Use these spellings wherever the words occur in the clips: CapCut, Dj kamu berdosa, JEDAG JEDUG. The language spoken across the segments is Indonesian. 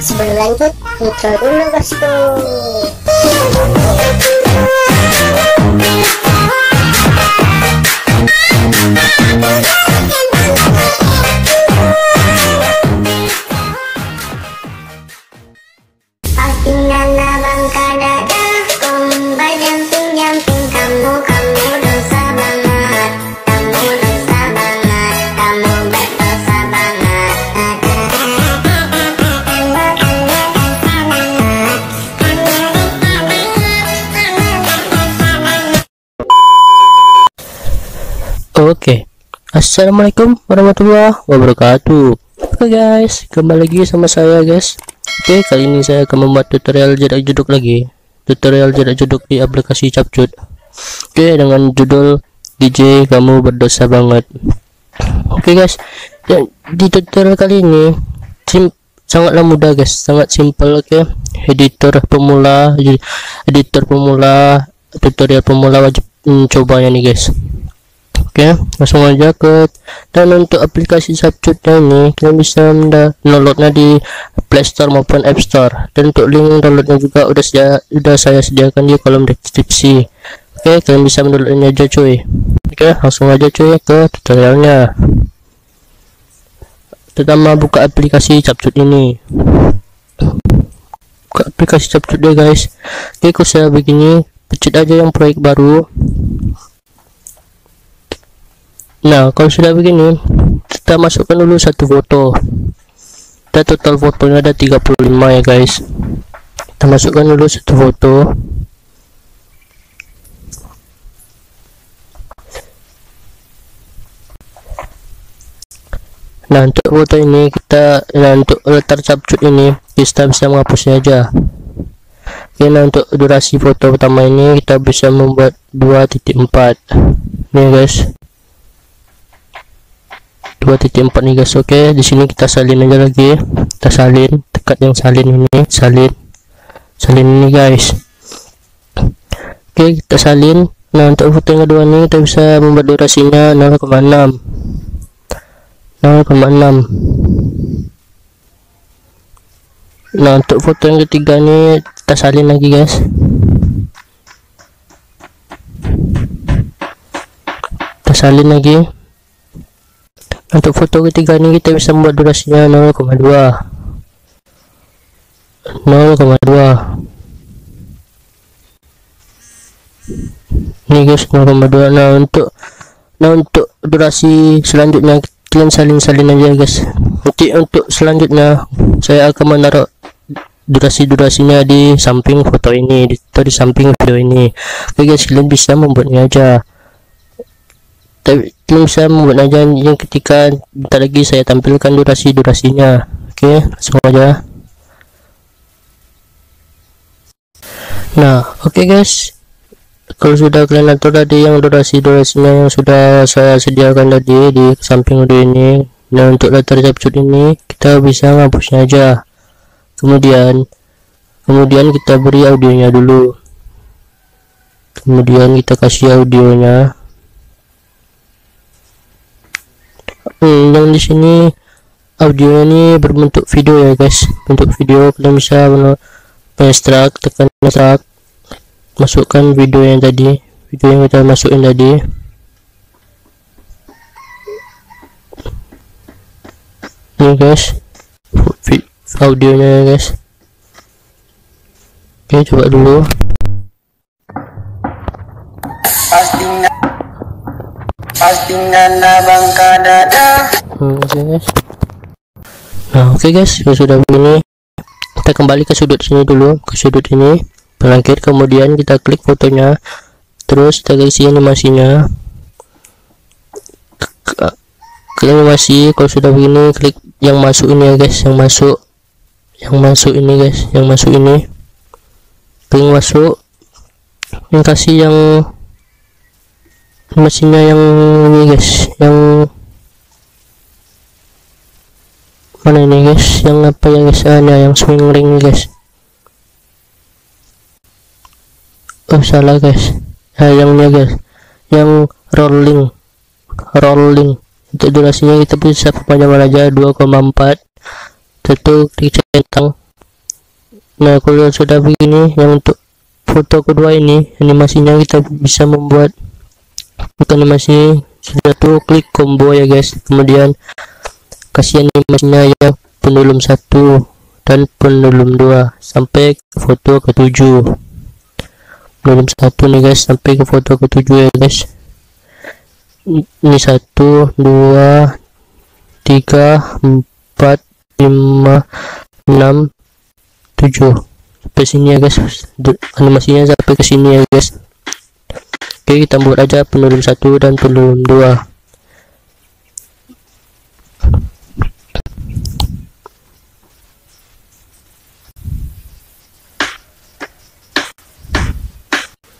sebelum lanjut intro dulu bosku. Oke, assalamualaikum warahmatullahi wabarakatuh. Oke guys, kembali lagi sama saya guys. Oke, kali ini saya akan membuat tutorial jedag jedug lagi. Tutorial jedag jedug di aplikasi CapCut. Oke, dengan judul DJ kamu berdosa banget. Oke guys, di tutorial kali ini sangatlah mudah guys, sangat simple. Oke, editor pemula, tutorial pemula wajib mencobanya nih guys. Oke, langsung aja ke, dan untuk aplikasi CapCutnya ini kalian bisa downloadnya di Play Store maupun App Store, dan untuk link downloadnya juga udah saya sediakan di kolom deskripsi. Oke, kalian bisa mendownloadnya aja cuy. Oke, langsung aja cuy ke tutorialnya. Pertama buka aplikasi CapCut ini. Buka aplikasi CapCut deh guys. Oke, kalau saya begini, pencet aja yang proyek baru. Nah, kalau sudah begini, kita masukkan dulu satu foto. Kita total fotonya ada 35 ya guys. Kita masukkan dulu satu foto. Nah, untuk foto ini untuk letar CapCut ini kita bisa menghapusnya aja. Oke, nah untuk durasi foto pertama ini kita bisa membuat 2.4. Nih guys. 2.4 nih guys. Oke, di sini kita salin aja lagi. Kita salin dekat yang salin ini guys. Oke, kita salin. Nah, untuk foto yang kedua ini kita bisa membuat durasinya 0,6. Nah, untuk foto yang ketiga ini kita salin lagi guys. Kita salin lagi. Untuk foto ketiga ini kita bisa membuat durasinya 0,2 ini guys, 0,2. Nah untuk durasi selanjutnya kalian salin aja guys. Nanti untuk selanjutnya saya akan menaruh durasinya di samping foto ini atau di samping video ini. Oke guys, kalian bisa membuatnya aja. Tapi saya membuat aja yang ketika bentar lagi saya tampilkan durasinya. Oke, langsung aja. Nah, oke guys, kalau sudah kalian atur tadi yang durasinya yang sudah saya sediakan tadi di samping video ini. Nah, untuk latar CapCut ini kita bisa ngapusnya aja. Kemudian kita beri audionya dulu. Kemudian kita kasih audionya. Dan di sini audio ini berbentuk video ya guys. Bentuk video kalian bisa extract, tekan extract, masukkan video yang kita masukin tadi. Ini guys, audionya ya guys. Oke, coba dulu. Nah, oke guys, kalau sudah begini kita kembali ke sudut sini dulu, ke sudut ini pelangkir, kemudian kita klik fotonya, terus kita isi animasinya ke animasi. Kalau sudah begini klik yang masuk ini ya guys, yang masuk ini klik masuk, yang kasih yang mesinnya yang ini guys, yang mana ini guys, yang apa ya guys, yang swing ring guys. Oh salah guys, yang ini guys, yang rolling. Untuk durasinya kita bisa perpanjang aja 2,4. Tentu dicetak Nah, kalau sudah begini, yang untuk foto kedua ini animasinya kita bisa membuat untuk animasi sudah tuh, klik combo ya guys, kemudian kasih animasinya ya pendulum 1 dan pendulum 2 sampai ke foto ke-7, pendulum 1 nih guys sampai ke foto ke-7 ya guys. Ini 1 2 3 4 5 6 7 sampai sini ya guys, animasinya sampai ke sini ya guys. Oke, kita buat aja pendulum 1 dan pendulum 2.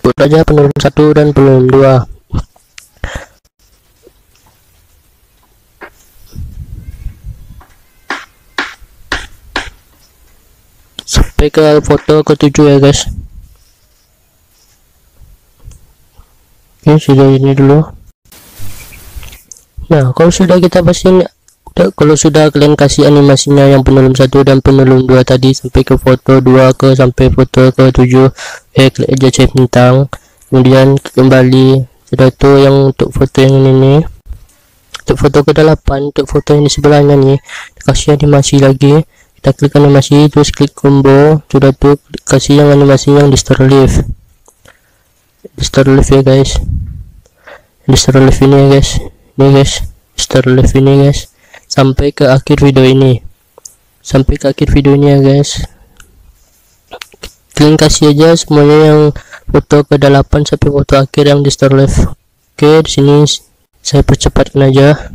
Buat aja pendulum 1 dan pendulum 2. Sampai ke foto ke-7 ya guys. Oke, sudah ini dulu. Nah, kalau sudah kita pastikan, kalau sudah kalian kasih animasinya yang pendulum 1 dan pendulum 2 tadi sampai ke foto 2 ke sampai foto ke-7, klik aja save bintang, kemudian kembali sudah itu yang untuk foto yang ini, untuk foto ke-8, untuk foto yang di sebelahnya nih kasih animasi lagi. Kita klik animasi, terus klik combo, sudah tuh kasih yang animasi yang distor lift ya guys, distor lift ini ya guys, ini guys distor lift ini guys, sampai ke akhir video ini, sampai ke akhir videonya guys. Kalian kasih aja semuanya yang foto ke-8 sampai foto akhir yang distor lift. Oke, di sini saya percepatkan aja.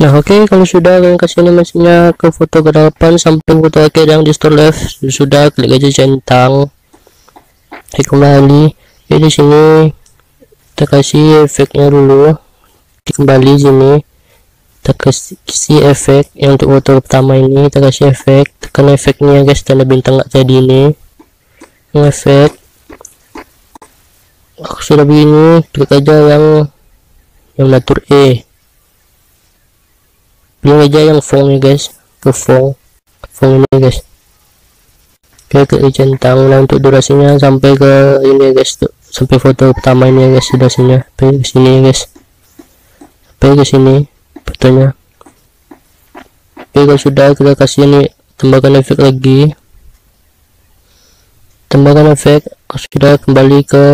Nah, oke, kalau sudah kalian kasih animasinya ke foto ke-8 sampai foto akhir yang di store left, sudah klik aja centang, klik kembali ya. Di sini kita kasih efeknya dulu, kembali sini kita kasih efek yang untuk foto pertama ini, kita kasih efek, tekan efeknya guys, tanda bintang nggak jadi ini efek. Sudah begini, klik aja yang natur E, pilih aja yang font ya guys, ke font ini guys. Oke, klik centang. Nah, untuk durasinya sampai ke ini ya guys, sampai foto pertama ini ya guys, durasinya sampai ke sini ya guys, sampai ke sini fotonya. Oke, kalau sudah kita kasih ini, tambahkan efek lagi, tambahkan efek, sudah kembali ke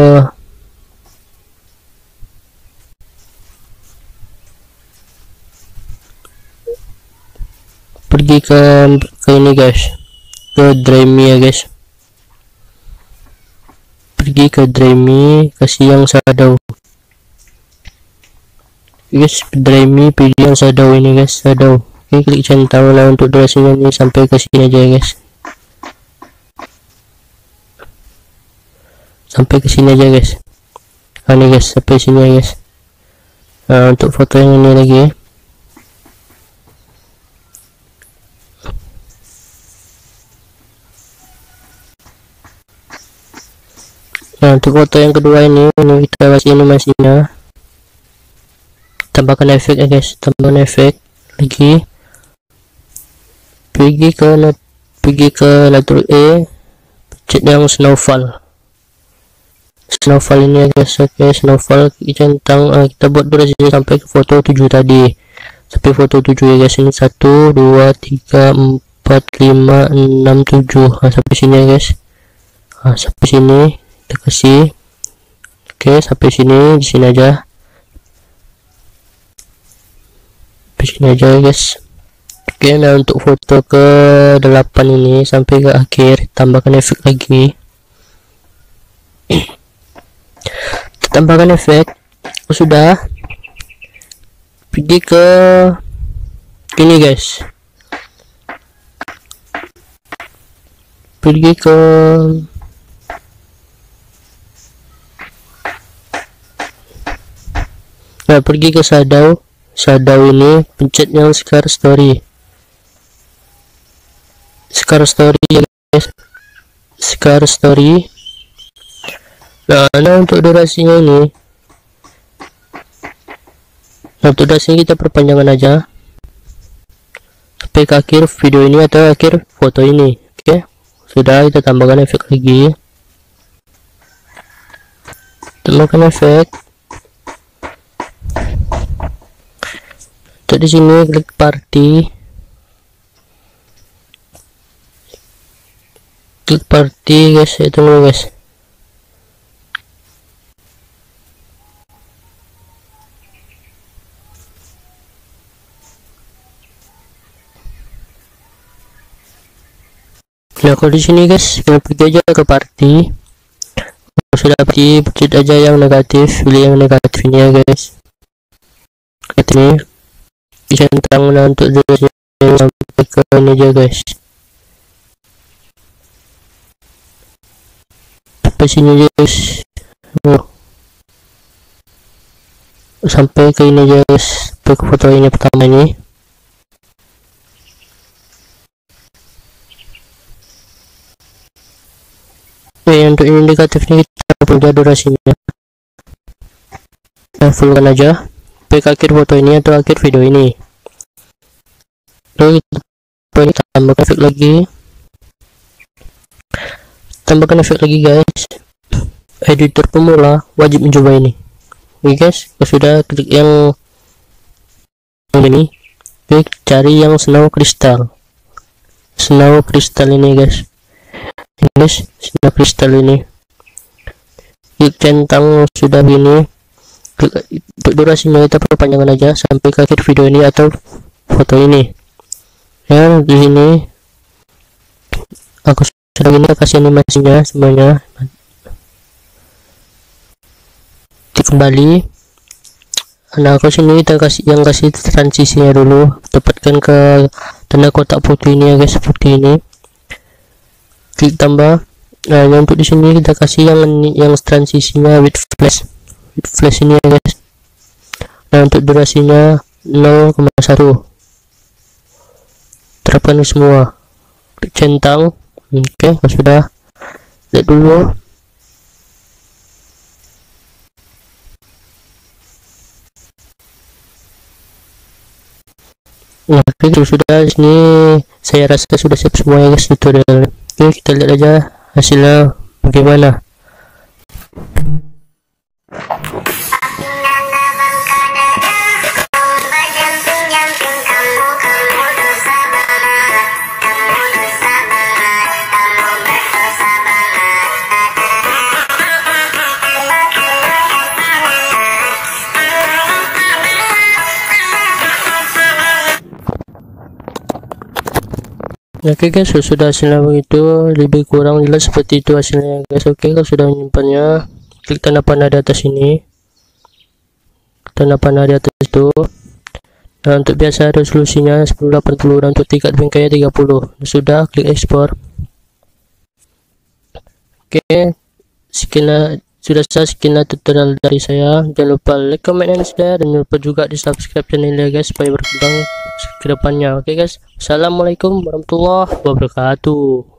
pergi ke ini guys, ke Dreamy ya guys, pergi ke Dreamy, kasih yang shadow guys, Dreamy pilih yang shadow ini guys, shadow. Oke, klik centang. Nah, untuk durasinya ini sampai ke sini aja ya guys, sampai ke sini aja guys. Nah, ini guys sampai sini ya guys. Nah, untuk foto yang ini lagi ya. Nah, untuk foto yang kedua ini kita kasih animasinya, tambahkan efek ya guys, tambahkan efek lagi, pergi ke latar E, pencet yang snowfall ini ya guys. Oke, snowfall centang, kita buat durasi sampai ke foto 7 tadi, sampai foto 7 ya guys. Ini 1 2 3 4 5 6 7, nah, sampai sini ya guys, nah, sampai sini kita kasih. Oke, sampai sini, di sini aja, sampai sini aja ya guys. Oke, nah untuk foto ke-8 ini sampai ke akhir, tambahkan efek lagi, tambahkan efek. Sudah, pergi ke ini guys, pergi ke shadow ini, pencet yang scar story ya guys, scar story. Nah, untuk durasinya ini, untuk durasinya kita perpanjangan aja sampai ke akhir video ini atau akhir foto ini. Oke, Sudah, kita tambahkan efek lagi. Tambahkan efek. Jadi sini klik party. Klik party guys, itu dulu guys. Nah kalau di sini guys, kita pergi aja ke party. Kalau sudah party, pencet aja yang negatif, pilih yang negatifnya guys. Ini bisa tentang untuk durasinya sampai ke ini aja guys. Sampai sini aja guys. Sampai ke ini aja guys, sampai ke foto ini pertama ini. Untuk indikatifnya kita punya durasinya, nah, fullkan aja sampai akhir foto ini atau akhir video ini. Lalu kita tambahkan efek lagi, guys. Editor pemula wajib mencoba ini. Oke guys, sudah, klik yang ini, klik cari yang snow crystal ini guys. Sudah kristal ini, klik centang sudah ini, klik durasinya kita perpanjangan aja sampai ke akhir video ini atau foto ini. Yang di sini aku sudah ini kasih animasinya semuanya. Kembali, nah aku sini kita kasih yang kasih transisinya dulu, tepatkan ke tanda kotak putih ini ya guys, seperti ini. Klik tambah. Nah untuk di sini kita kasih yang transisinya with flash ini ya guys. Nah untuk durasinya 0,1. Terapkan semua. Klik centang. Oke, sudah. Lihat dulu. Nah, itu sudah. Di sini saya rasa sudah siap semua ya guys tutorial. Oke, kita lihat aja hasilnya bagaimana. Oke guys, sudah hasilnya begitu, lebih kurang jelas seperti itu hasilnya guys. Oke, kalau sudah menyimpannya, klik tanda panah di atas ini, itu. Nah untuk biasa resolusinya 1080 dan untuk tingkat bingkainya 30. Sudah, klik ekspor. Oke, sekian tutorial dari saya. Jangan lupa like, comment, dan share, dan jangan lupa juga di subscribe channelnya guys supaya berkembang ke depannya. Oke guys, assalamualaikum warahmatullahi wabarakatuh.